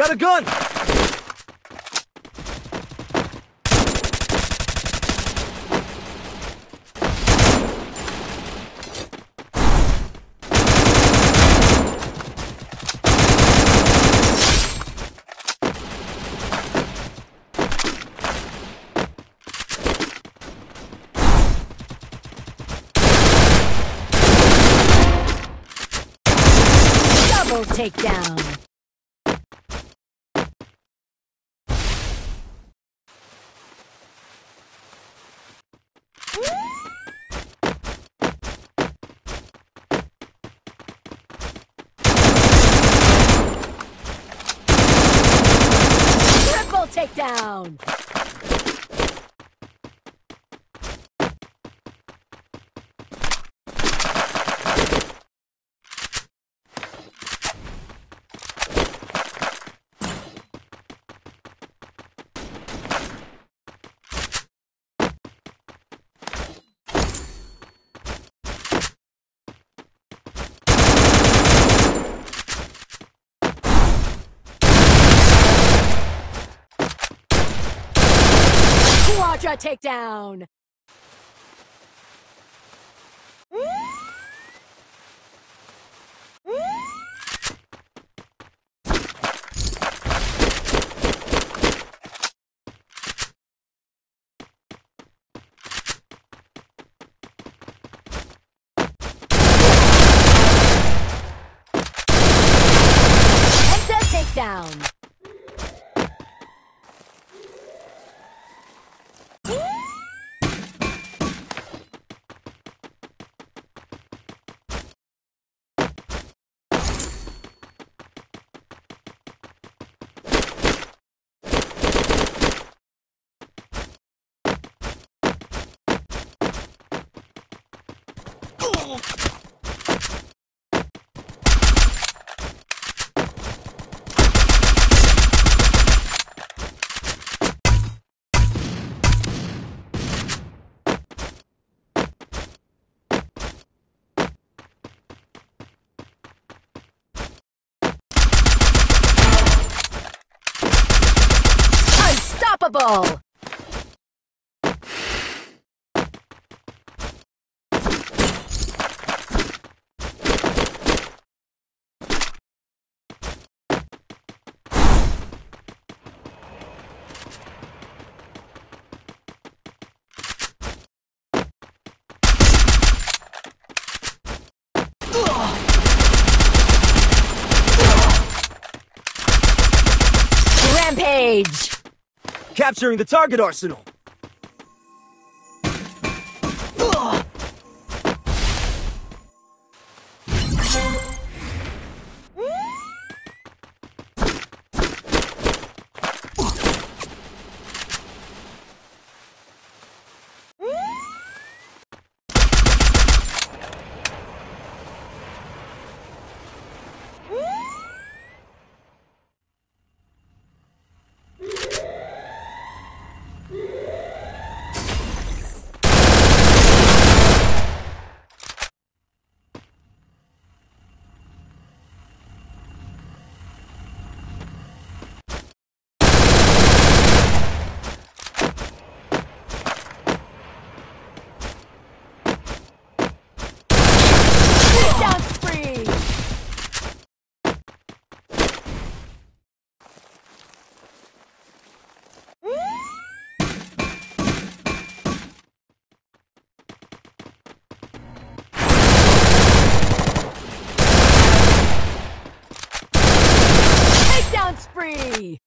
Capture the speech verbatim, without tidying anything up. Got a gun! Double takedown! Takedown! Quadra takedown! Enter takedown! Unstoppable! Rampage! Capturing the target arsenal! Ugh. Spree!